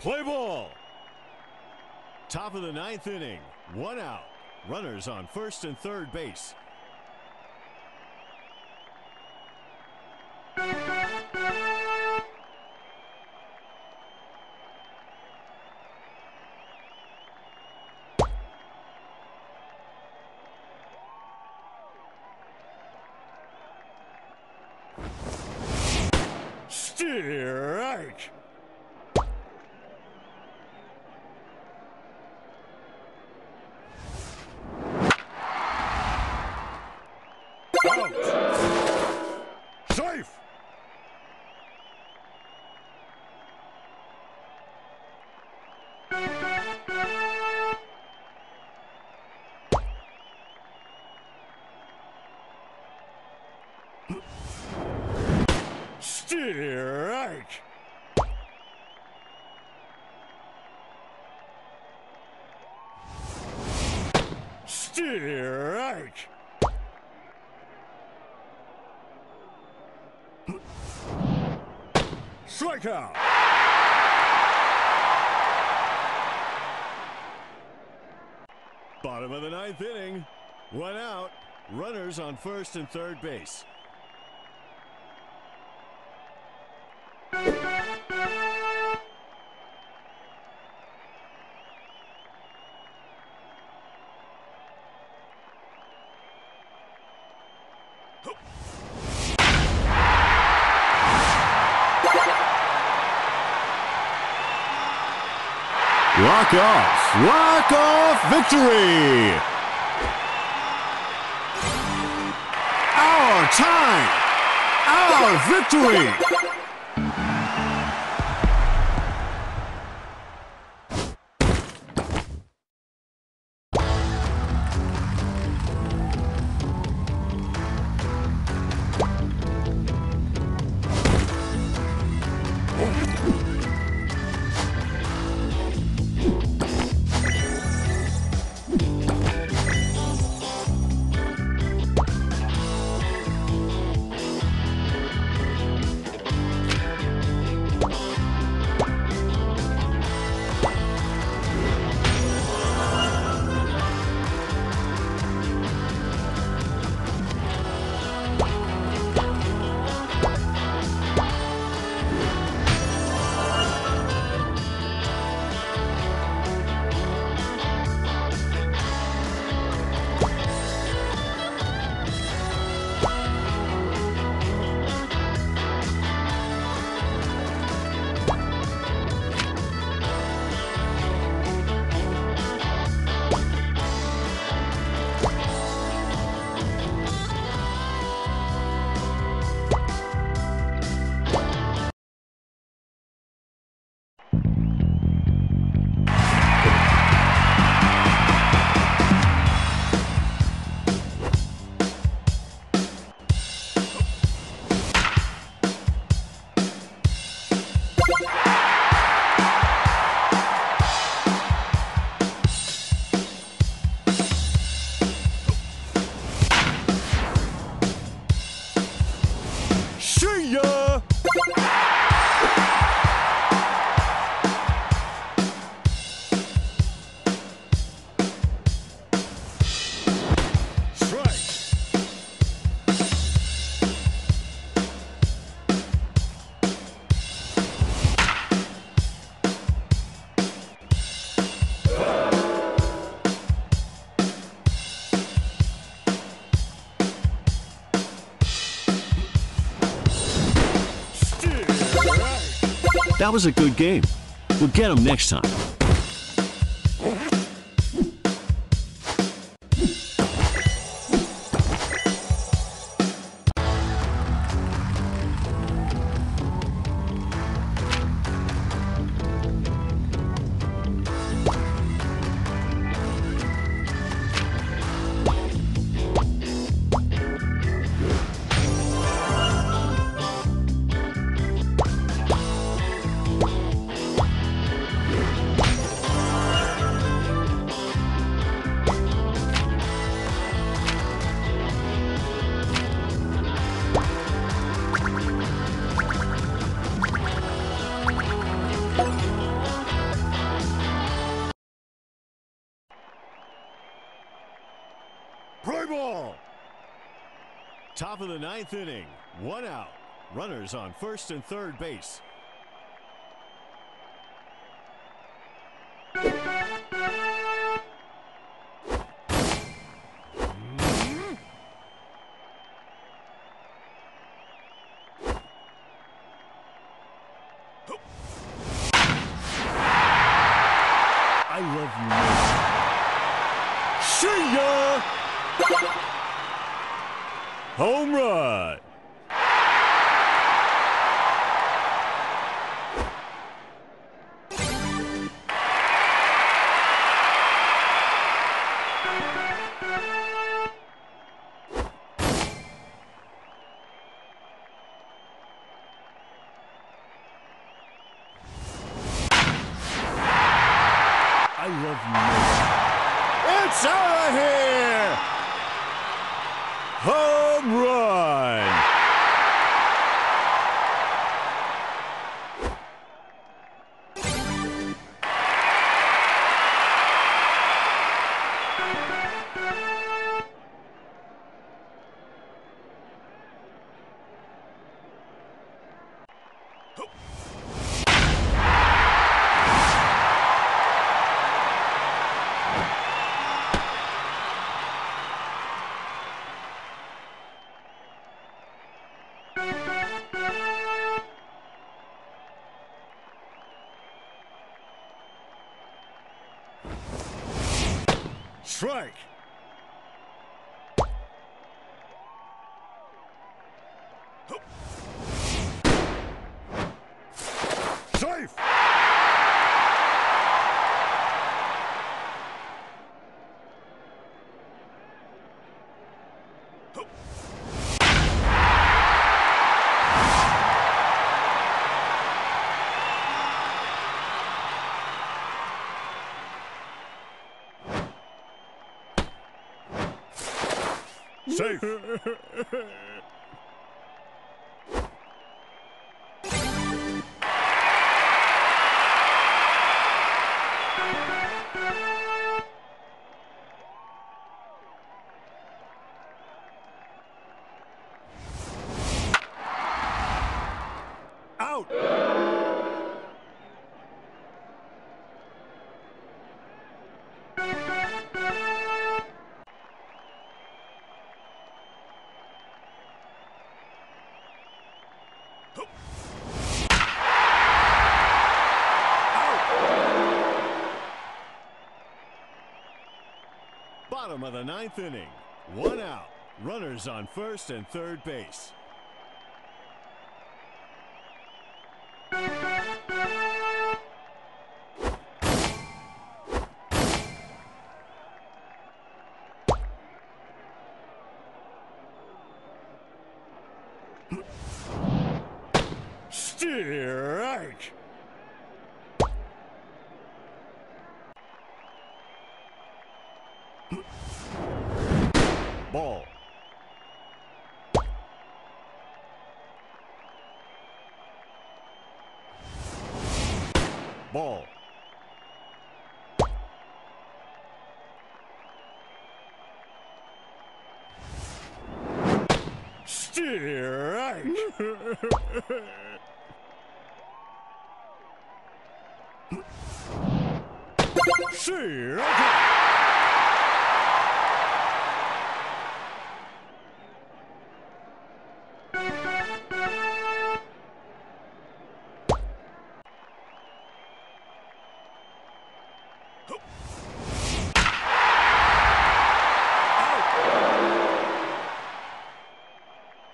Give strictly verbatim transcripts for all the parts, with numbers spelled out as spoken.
Play ball. Top of the ninth inning. One out. Runners on first and third base. Strike. Safe. Strike. Strike. Strikeout. Bottom of the ninth inning. One out. Runners on first and third base. Walk-off, walk-off victory! Our time, our victory! That was a good game. We'll get them next time. Top of the ninth inning, one out. Runners on first and third base. Home run. I love you. It's out of here. Home run. Strike. Safe. Safe. Bottom of the ninth inning, one out. Runners on first and third base. Strike. Ball. Ball. Strike. Strike.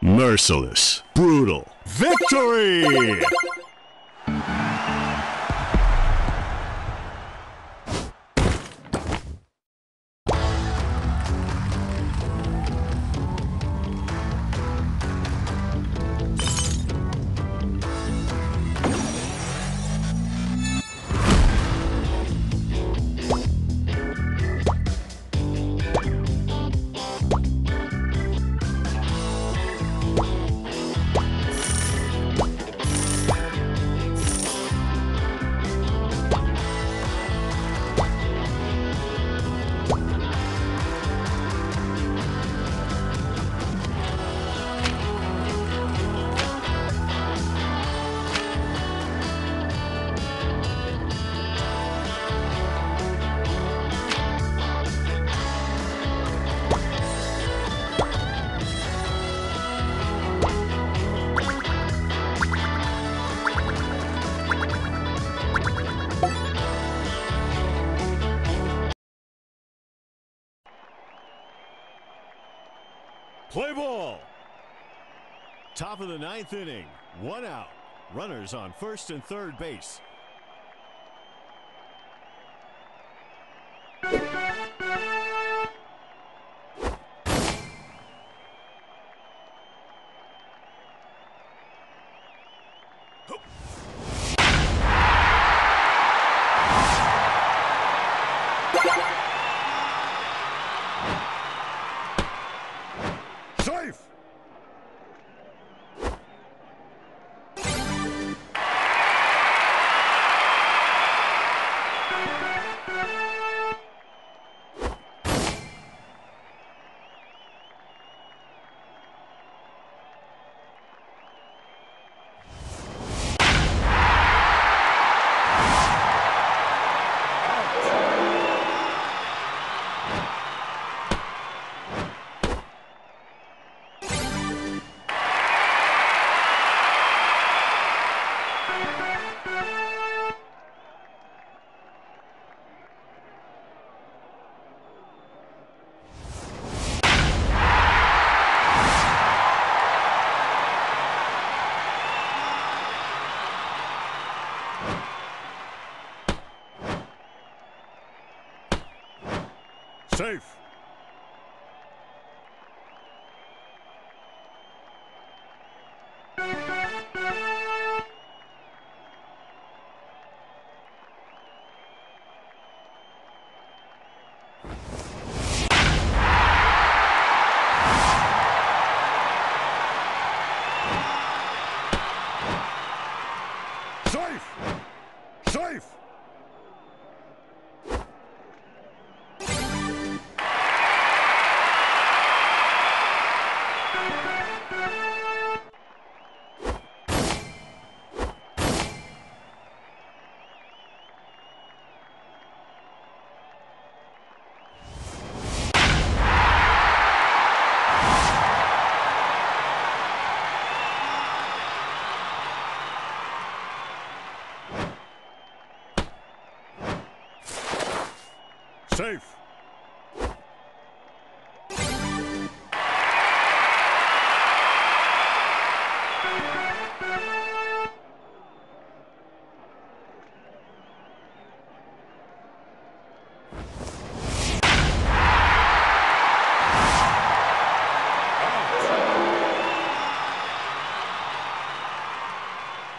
Merciless, brutal, victory! Play ball. Top of the ninth inning. One out. Runners on first and third base. Safe. Safe.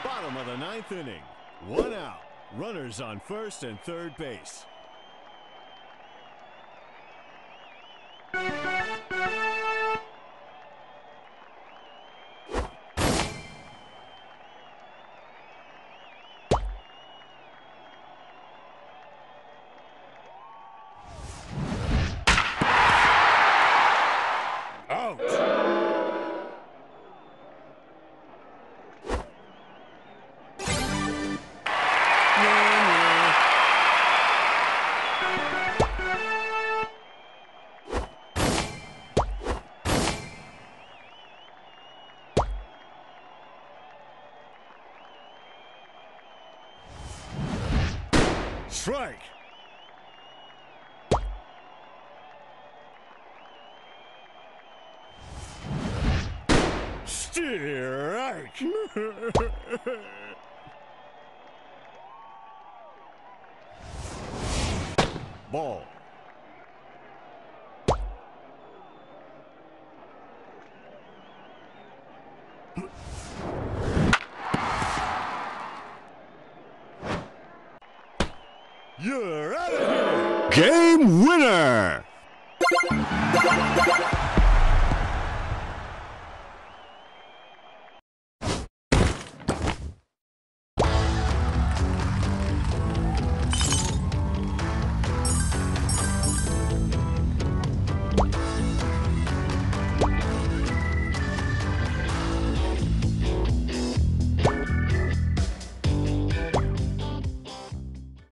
Bottom of the ninth inning. One out. Runners on first and third base. Strike. Strike. Ball. You're out of here! Game winner!